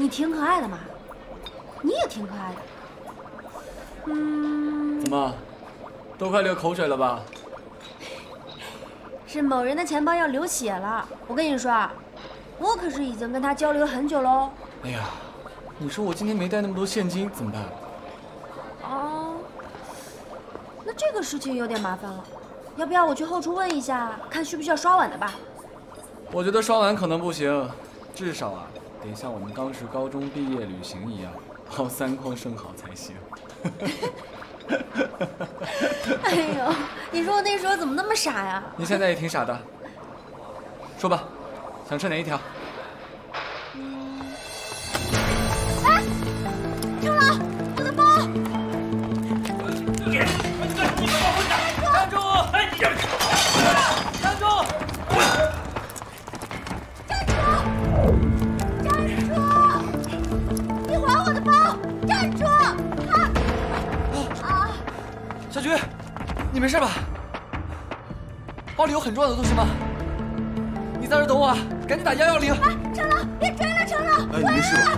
你挺可爱的嘛，你也挺可爱的。嗯。怎么，都快流口水了吧？是某人的钱包要流血了。我跟你说啊，我可是已经跟他交流很久喽。哎呀，你说我今天没带那么多现金怎么办？哦，那这个事情有点麻烦了。 要不要我去后厨问一下，看需不需要刷碗的吧？我觉得刷碗可能不行，至少啊，得像我们当时高中毕业旅行一样，包三筐生蚝才行。哎呦，你说我那时候怎么那么傻呀？你现在也挺傻的。说吧，想吃哪一条？哎，住了，我的包！你们往回打！ 站住！你还我的包！站住！啊！小菊，你没事吧？包里有很重要的东西吗？你在这等我，啊，赶紧打110！哎，成龙，别追了，成龙！哎，你没事吧？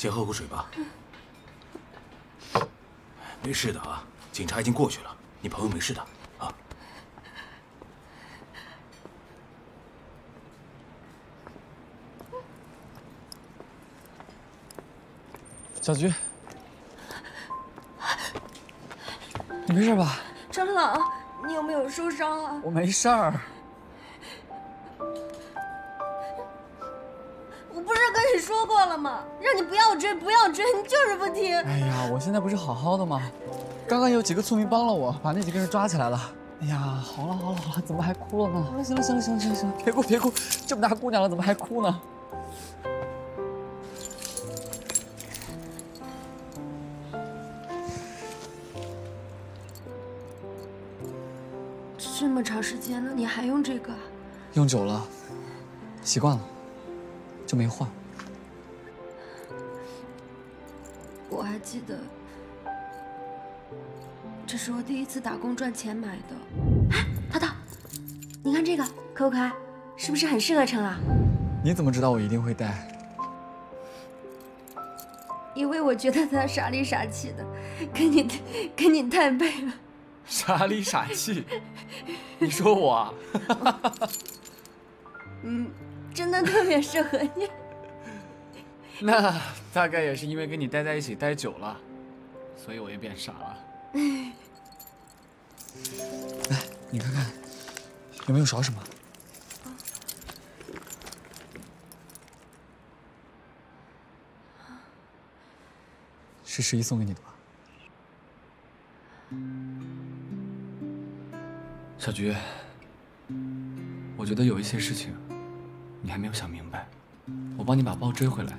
先喝口水吧，没事的啊，警察已经过去了，你朋友没事的啊。小菊，你没事吧？程朗，你有没有受伤啊？我没事儿。 说过了吗？让你不要追，不要追，你就是不听。哎呀，我现在不是好好的吗？刚刚有几个村民帮了我，把那几个人抓起来了。哎呀，好了好了好了，怎么还哭了呢？行了行了行了行了行了，别哭别哭，这么大姑娘了怎么还哭呢？这么长时间了，你还用这个？用久了，习惯了，就没换。 我还记得，这是我第一次打工赚钱买的。哎，淘淘，你看这个可不可爱？是不是很适合程啊？你怎么知道我一定会戴？因为我觉得他傻里傻气的，跟你太配了。傻里傻气？你说我啊？嗯，真的特别适合你。 那大概也是因为跟你待在一起待久了，所以我也变傻了。来，你看看有没有少什么？是十一送给你的吧？小菊，我觉得有一些事情你还没有想明白，我帮你把包追回来。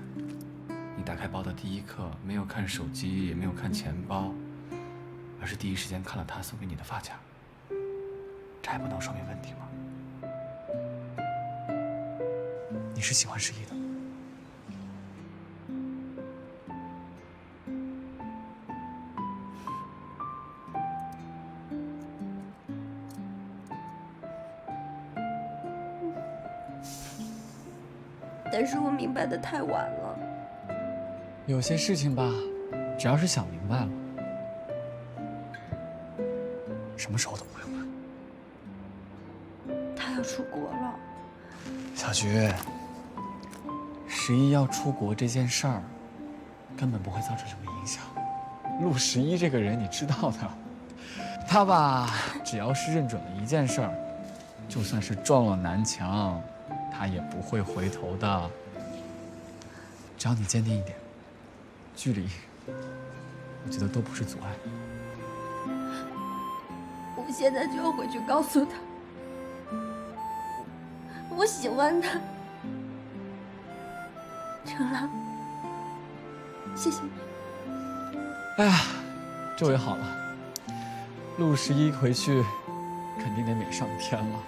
你打开包的第一刻，没有看手机，也没有看钱包，而是第一时间看了他送给你的发卡。这还不能说明问题吗？你是喜欢十一的。 但是我明白的太晚了。 有些事情吧，只要是想明白了，什么时候都不会晚。他要出国了。小菊，十一要出国这件事儿，根本不会造成什么影响。陆十一这个人你知道的，他吧，只要是认准了一件事儿，就算是撞了南墙，他也不会回头的。只要你坚定一点，距离，我觉得都不是阻碍。我现在就要回去告诉他，我喜欢他。程朗，谢谢你。哎呀，这回好了。 陆十一回去，肯定得美上天了。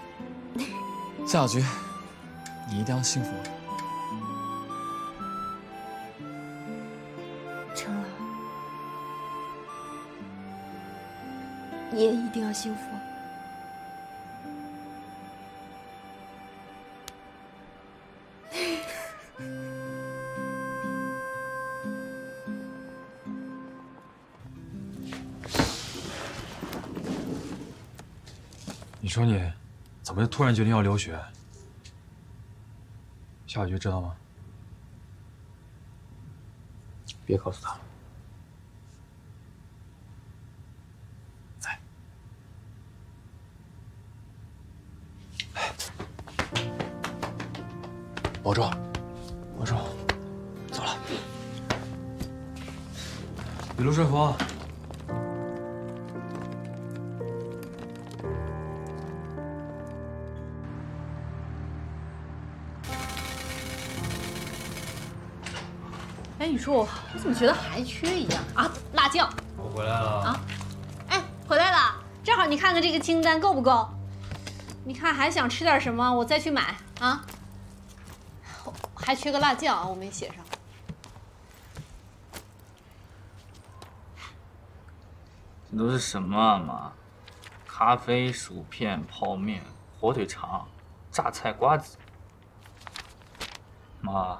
夏小菊，你一定要幸福我。程朗，你也一定要幸福。你说你怎么突然决定要留学？夏小菊知道吗？别告诉他了。来，保重，保重，走了。给陆顺福。 哎，你说我怎么觉得还缺一样啊？辣酱，我回来了啊！哎，回来了，正好你看看这个清单够不够？你看还想吃点什么，我再去买啊。还缺个辣酱啊，我没写上。这都是什么啊，妈？咖啡、薯片、泡面、火腿肠、榨菜、瓜子。妈。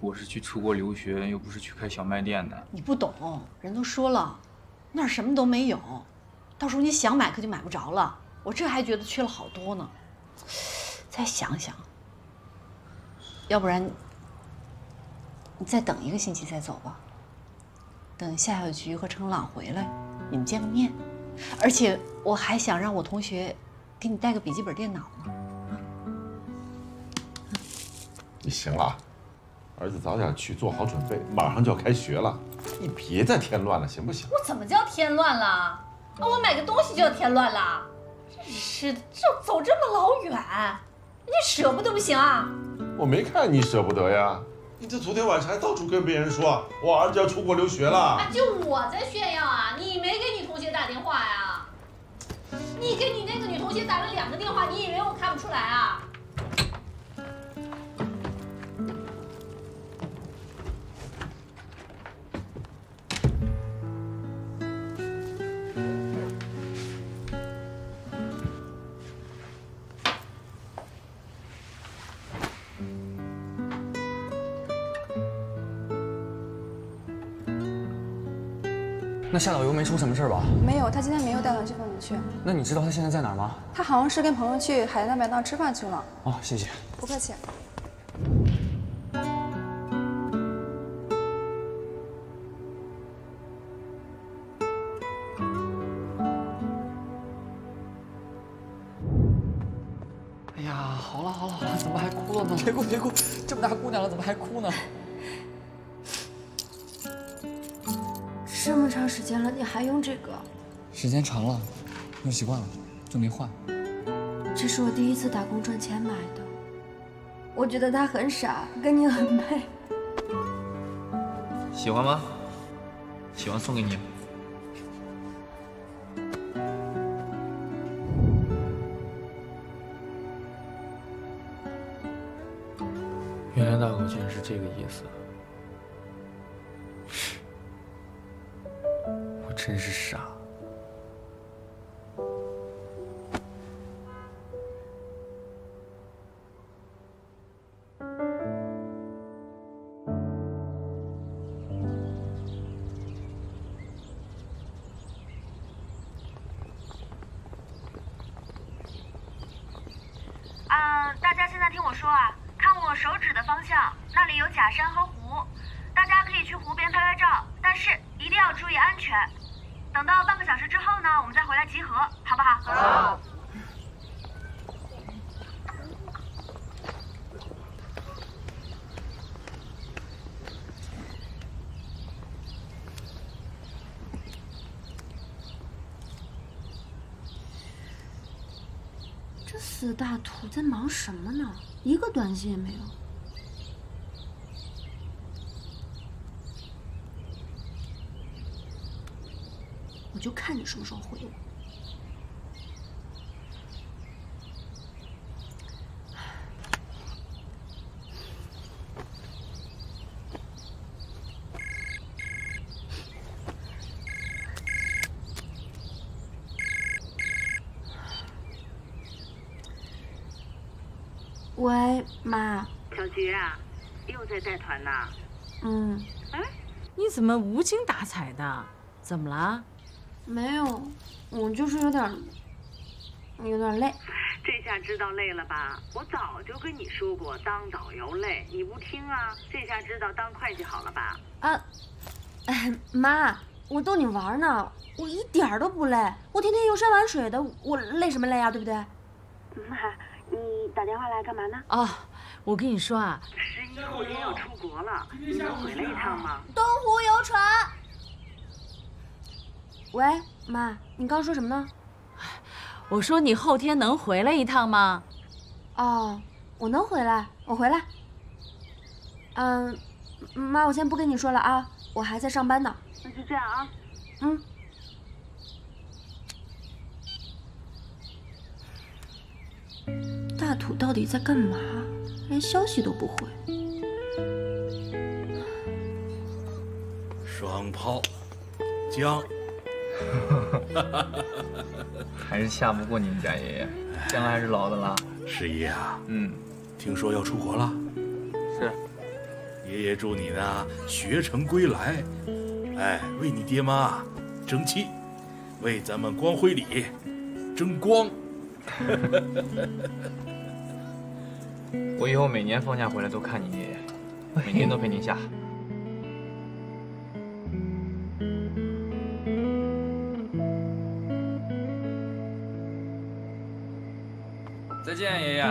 我是去出国留学，又不是去开小卖店的。你不懂，人都说了，那儿什么都没有，到时候你想买可就买不着了。我这还觉得缺了好多呢，再想想，要不然你再等一个星期再走吧。等夏小菊和程朗回来，你们见个面。而且我还想让我同学给你带个笔记本电脑呢。你行了。 儿子，早点去做好准备，马上就要开学了，你别再添乱了，行不行？我怎么叫添乱了？啊，我买个东西就要添乱了，真是的，这走这么老远，你舍不得不行啊？我没看你舍不得呀，你这昨天晚上还到处跟别人说我儿子要出国留学了，啊，就我在炫耀啊，你没给你同学打电话呀？你给你那个女同学打了两个电话，你以为我看不出来啊？ 那夏导游没出什么事吧？没有，他今天没有带团去放你去。那你知道他现在在哪儿吗？他好像是跟朋友去海南麦当吃饭去了。哦，谢谢。不客气。哎呀，好了好了好了，怎么还哭了呢？别哭别哭，这么大姑娘了怎么还哭呢？ 这么长时间了，你还用这个？时间长了，用习惯了，就没换。这是我第一次打工赚钱买的，我觉得它很傻，跟你很配。喜欢吗？喜欢送给你。原来大狗竟然是这个意思。 真是傻！说啊，看我手指的方向，那里有假山和湖，大家可以去湖边拍拍照，但是一定要注意安全。等到半个小时之后呢，我们再回来集合，好不好？好。这死大土在忙什么呢？一个短信也没有。 我就看你什么时候回我。喂，妈。小菊啊，又在带团呢。嗯。哎，你怎么无精打采的？怎么了？ 没有，我就是有点累。这下知道累了吧？我早就跟你说过，当导游累，你不听啊。这下知道当会计好了吧？啊，哎，妈，我逗你玩呢，我一点都不累，我天天游山玩水的，我累什么累啊？对不对？妈，你打电话来干嘛呢？哦，我跟你说啊，11号要出国了，你能回来一趟吗？东湖游船。 喂，妈，你刚说什么呢？我说你后天能回来一趟吗？哦，我能回来，我回来。嗯，妈，我先不跟你说了啊，我还在上班呢。那就这样啊。嗯。大土到底在干嘛？连消息都不回。双抛，姜。 还是吓不过你们家爷爷，姜还是老的辣。十一啊，嗯，听说要出国了，是。爷爷祝你呢学成归来，哎，为你爹妈争气，为咱们光辉里争光。我以后每年放假回来都看你爷爷，每年都陪您下。 再见，爷爷。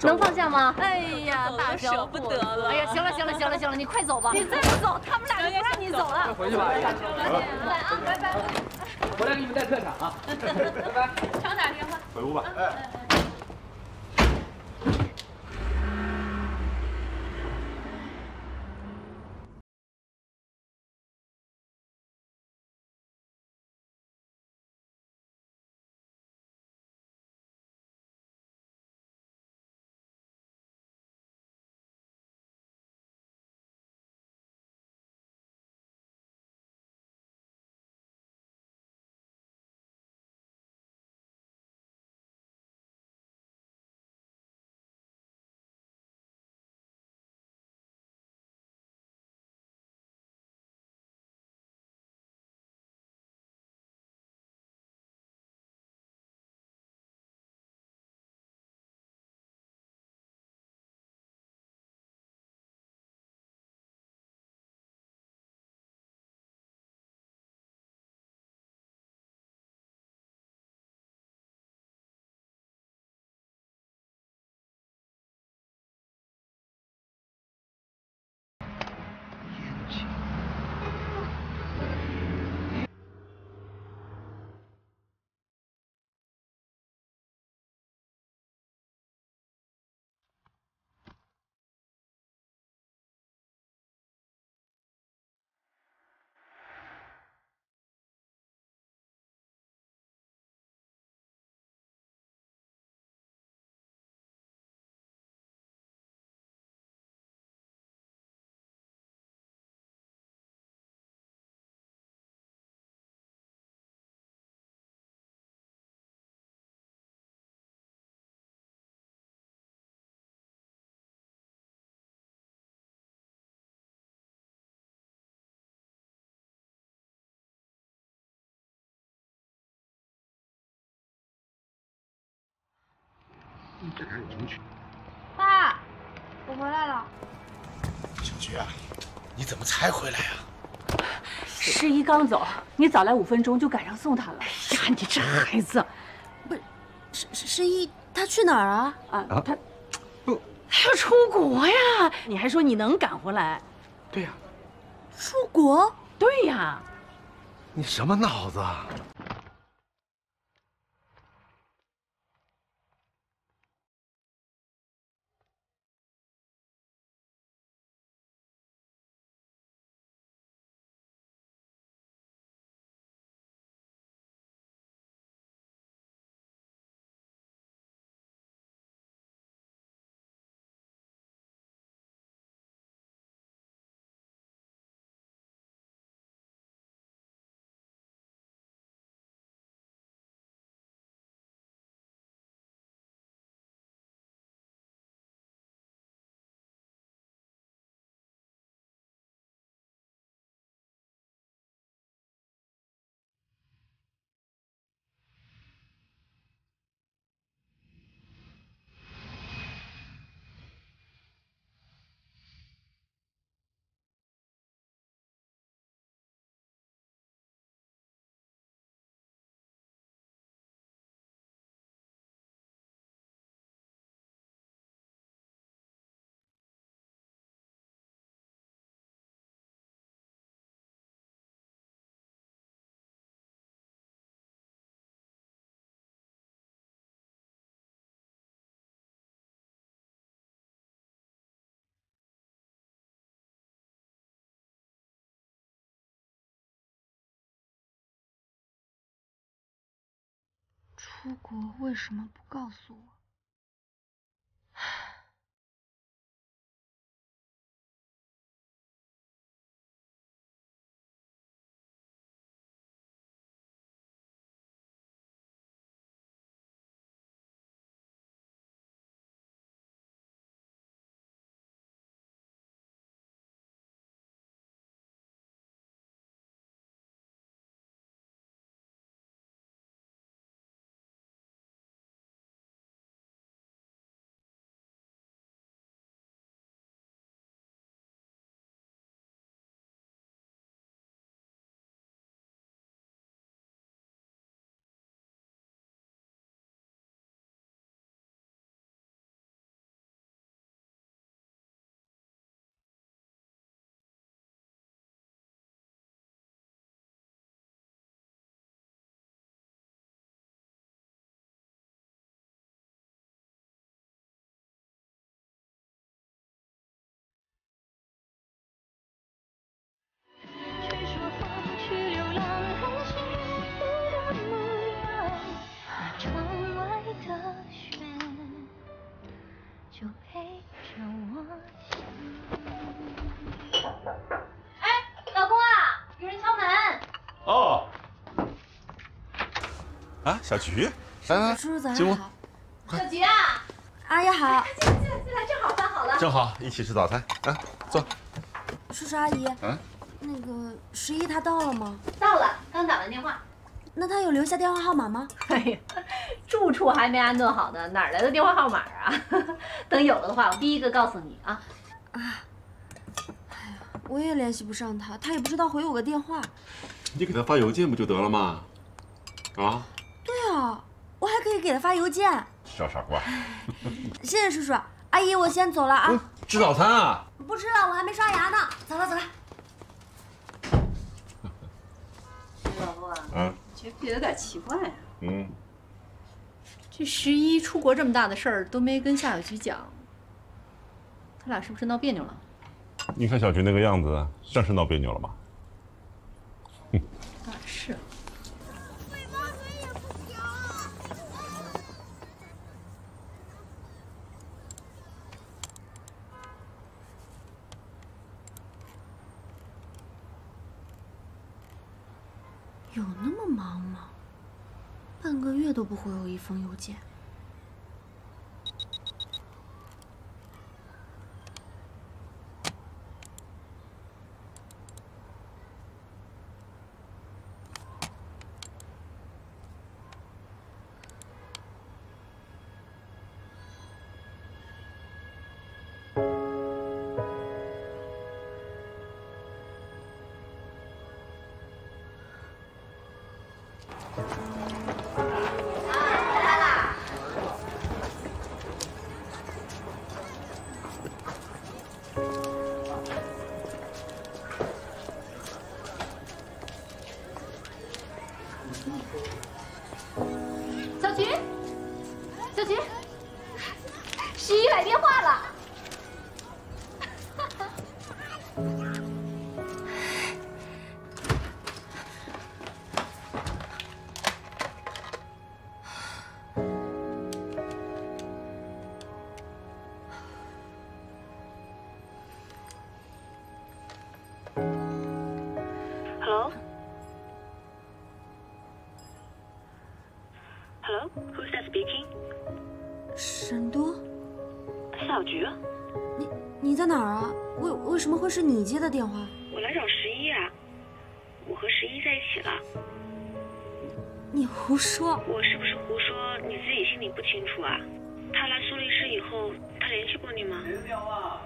能放下吗？哎呀，大舍不得了！哎呀，行了行了行了行了，你快走吧！你再不走，他们俩就不让你走了。快回去吧，拜拜啊，拜拜！回来给你们带特产啊，拜拜。常打电话。回屋吧。哎。这还有什么区？爸，我回来了。小菊啊，你怎么才回来啊？诗怡刚走，你早来5分钟就赶上送她了。哎呀，你这孩子，不是，诗怡她去哪儿啊？啊，她不，她要出国呀！你还说你能赶回来？对呀。出国？对呀。你什么脑子啊？ 出国为什么不告诉我？就陪着我想你。哎，老公啊，有人敲门。哦。啊，小菊，来，叔叔早上好。小菊啊，阿姨好。进来，正好饭好了。正好一起吃早餐，来坐。叔叔阿姨，那个十一他到了吗？到了，刚打完电话。那他有留下电话号码吗？哎呀。 住处还没安顿好呢，哪来的电话号码啊？等有了的话，我第一个告诉你啊。啊，哎呀，我也联系不上他，他也不知道回我个电话。你给他发邮件不就得了吗？啊？对啊，我还可以给他发邮件。小傻瓜。谢谢叔叔阿姨，我先走了啊。吃早餐啊？不吃了，我还没刷牙呢。走了。老婆啊，觉得这有点奇怪呀。嗯。 这十一出国这么大的事儿都没跟夏小菊讲，他俩是不是闹别扭了？你看小菊那个样子，像是闹别扭了吧？哼，当然是。尾巴腿也不行。有那么忙吗？ 半个月都不回我一封邮件。Hello, who's that speaking? 沈多，小菊，你在哪儿啊？为什么会是你接的电话？我来找十一啊，我和十一在一起了。你胡说！我是不是胡说？你自己心里不清楚啊？他来苏黎世以后，他联系过你吗？别聊啊！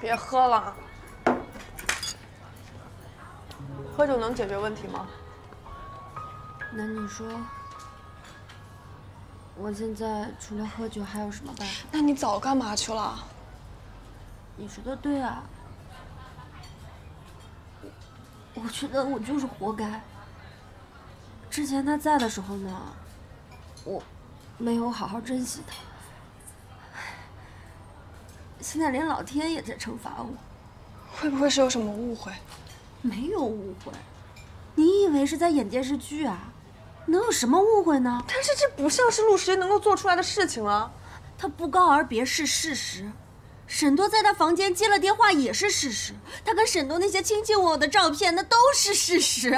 别喝了，喝酒能解决问题吗？那你说，我现在除了喝酒还有什么办法？那你早干嘛去了？你说的对啊，我觉得我就是活该。之前他在的时候呢，我没有好好珍惜他。 现在连老天也在惩罚我，会不会是有什么误会？没有误会，你以为是在演电视剧啊？能有什么误会呢？但是这不像是陆十一能够做出来的事情啊！他不告而别是事实，沈多在他房间接了电话也是事实，他跟沈多那些卿卿我我的照片那都是事实。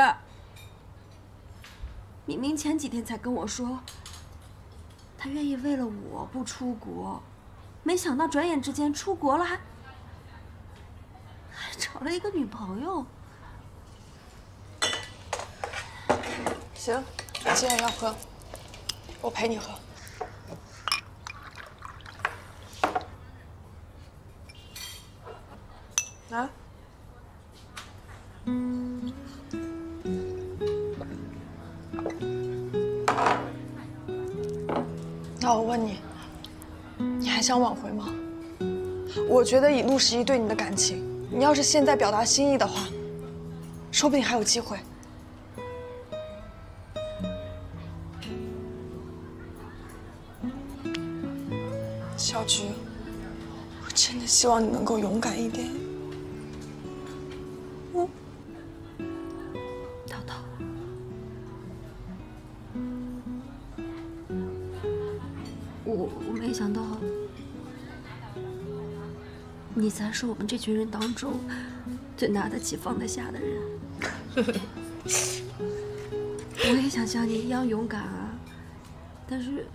明明前几天才跟我说，他愿意为了我不出国。 没想到转眼之间出国了，还找了一个女朋友。行，既然要喝，我陪你喝。来。那我问你。 你还想挽回吗？我觉得以陆十一对你的感情，你要是现在表达心意的话，说不定还有机会。小菊，我真的希望你能够勇敢一点。嗯，涛涛。 我没想到，你才是我们这群人当中最拿得起放得下的人。我也想像你一样勇敢啊，但是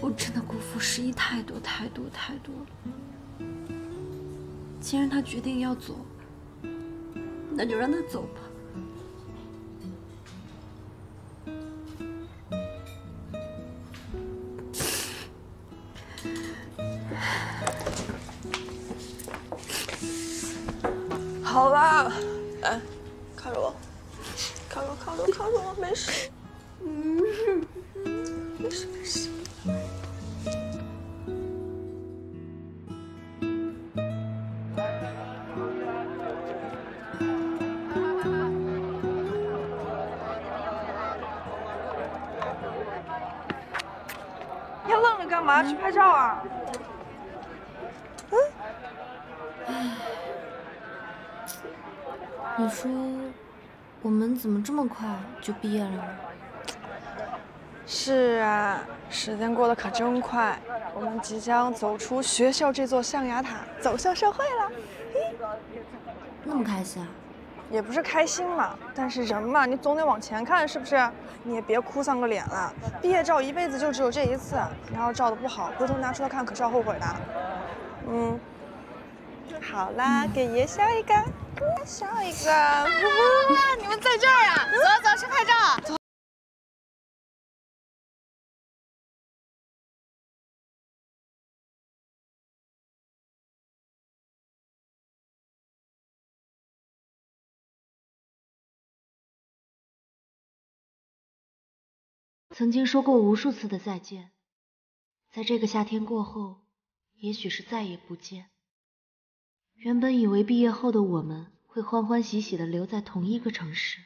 我真的辜负十一太多了。既然他决定要走，那就让他走吧。 好吧，来，看着我，看着我，没事，没事。 你还愣着干嘛？去拍照啊？嗯。你说，我们怎么这么快就毕业了呢？是啊，时间过得可真快，我们即将走出学校这座象牙塔，走向社会了。那么开心啊？也不是开心嘛，但是人嘛，你总得往前看，是不是？你也别哭丧个脸了，毕业照一辈子就只有这一次，你要照的不好，回头拿出来看可是要后悔的。嗯，好啦，给爷笑一个，笑一个。哇，你们在这儿啊？走走，去拍照。 曾经说过无数次的再见，在这个夏天过后，也许是再也不见。原本以为毕业后的我们会欢欢喜喜地留在同一个城市，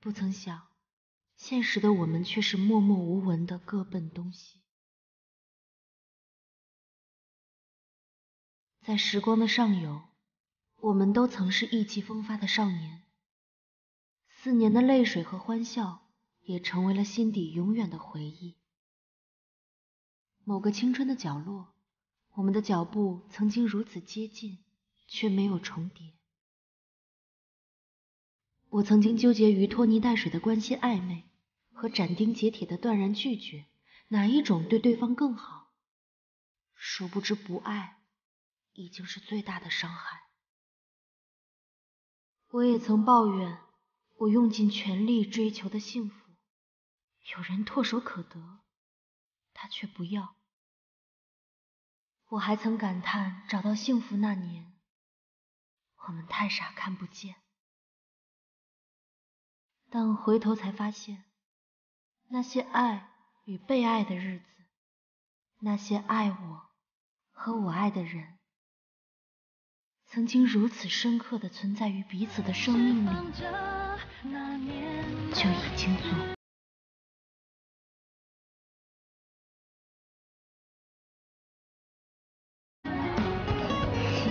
不曾想，现实的我们却是默默无闻的各奔东西。在时光的上游，我们都曾是意气风发的少年，4年的泪水和欢笑。 也成为了心底永远的回忆。某个青春的角落，我们的脚步曾经如此接近，却没有重叠。我曾经纠结于拖泥带水的关系暧昧和斩钉截铁的断然拒绝，哪一种对对方更好？殊不知，不爱已经是最大的伤害。我也曾抱怨。 我用尽全力追求的幸福，有人唾手可得，他却不要。我还曾感叹，找到幸福那年，我们太傻看不见。但回头才发现，那些爱与被爱的日子，那些爱我和我爱的人。 曾经如此深刻地存在于彼此的生命里，就已经足够。夏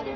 小菊。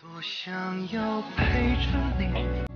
多想要陪着你。